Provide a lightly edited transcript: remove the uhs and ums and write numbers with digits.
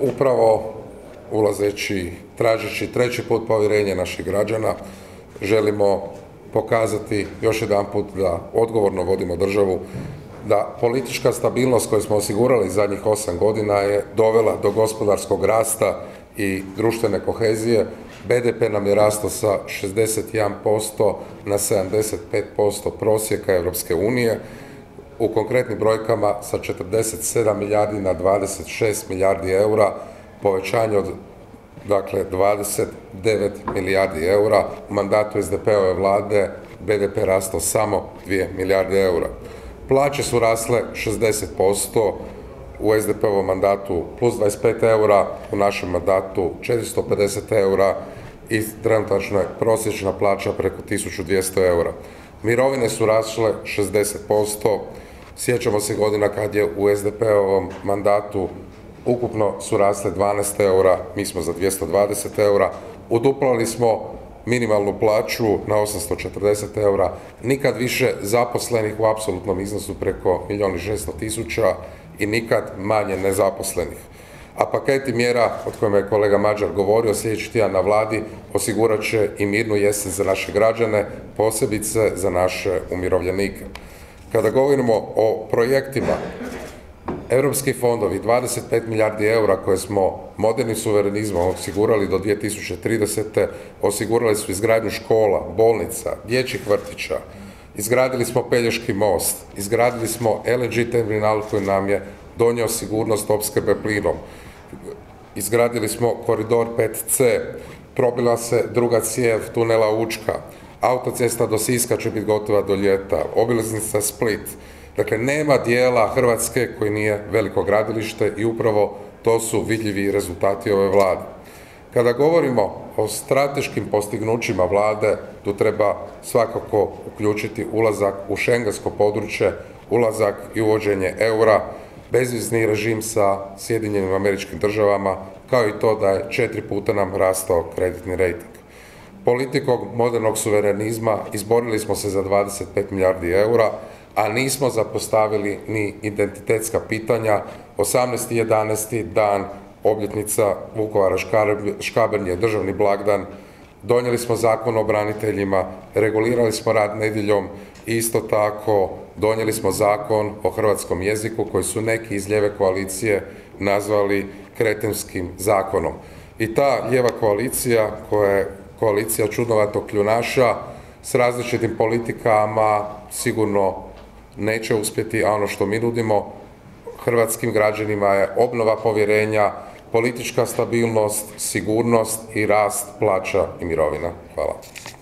upravo ulazeći, tražeći treći put povjerenje naših građana, želimo pokazati još jedan put da odgovorno vodimo državu, da politička stabilnost koju smo osigurali zadnjih 8 godina je dovela do gospodarskog rasta i društvene kohezije. BDP nam je rastao sa 61% na 75% prosjeka Europske unije, u konkretnim brojkama sa 47 milijardi na 26 milijardi eura, povećanje od 29 milijardi eura. U mandatu SDP-ove vlade BDP rastao samo 2 milijarde eura. Plaće su rasle 60%, u SDP-ovom mandatu plus 25 eura, u našem mandatu 450 eura i trenutačno je prosječna plaća preko 1200 eura. Mirovine su rasle 60%, sjećamo se godina kad je u SDP-ovom mandatu ukupno su rasle 12 eura, mi smo za 220 eura, uduplali smo minimalnu plaću na 840 eura, nikad više zaposlenih u apsolutnom iznosu preko 1.600.000 i nikad manje nezaposlenih. A paketi mjera, od kojima je kolega Mažar govorio, sljedeći tjedan na vladi, osigurat će i mirnu jesen za naše građane, posebice za naše umirovljenike. Kada govorimo o projektima, europski fondovi, 25 milijardi eura koje smo modernim suverenizmom osigurali do 2030. Osigurali su izgradnju škola, bolnica, dječjih vrtića, izgradili smo Pelješki most, izgradili smo LNG terminal koji nam je donio sigurnost opskrbe plinom, izgradili smo koridor 5C, probila se druga cijev tunela Učka, autocesta do Siska će biti gotova do ljeta, obilaznica Split. Dakle, nema dijela Hrvatske koji nije veliko gradilište i upravo to su vidljivi rezultati ove vlade. Kada govorimo o strateškim postignućima vlade, tu treba svakako uključiti ulazak u šengensko područje, ulazak i uvođenje eura, bezvizni režim sa Sjedinjenim američkim državama, kao i to da je 4 puta nam rastao kreditni rejting. Politikom modernog suverenizma izborili smo se za 25 milijardi eura, a nismo zapostavili ni identitetska pitanja. 18.11. dan obljetnica Vukovara, Škabrnje, državni blagdan, donijeli smo zakon o braniteljima, regulirali smo rad nedjeljom i isto tako donijeli smo zakon o hrvatskom jeziku koji su neki iz lijeve koalicije nazvali kretenskim zakonom. I ta lijeva koalicija koja je koalicija čudnovatog kljunaša s različitim politikama sigurno neće uspjeti, a ono što mi nudimo hrvatskim građanima je obnova povjerenja, politička stabilnost, sigurnost i rast plaća i mirovina. Hvala.